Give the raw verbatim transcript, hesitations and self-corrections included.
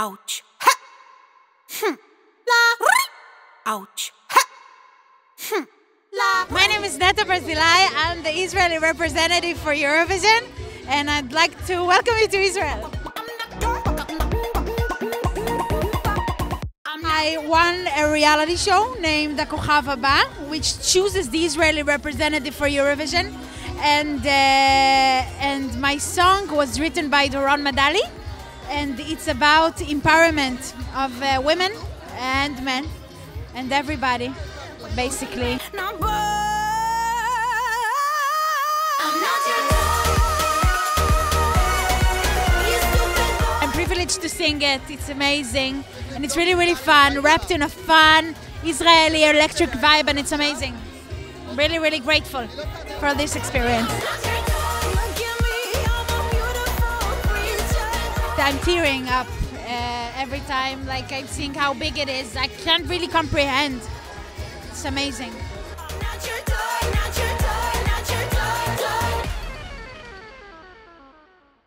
Ouch. Ha. Hmm. La. Ouch. Ha. Hmm. La. My name is Netta Barzilai. I'm the Israeli representative for Eurovision, and I'd like to welcome you to Israel. I won a reality show named HaKokhav HaBa, which chooses the Israeli representative for Eurovision, and uh, and my song was written by Doron Medalie, and it's about empowerment of uh, women and men and everybody, basically. To sing it, it's amazing, and it's really really fun, wrapped in a fun Israeli electric vibe, and it's amazing. I'm really really grateful for this experience. I'm tearing up uh, every time, like I'm seeing how big it is. I can't really comprehend. It's amazing.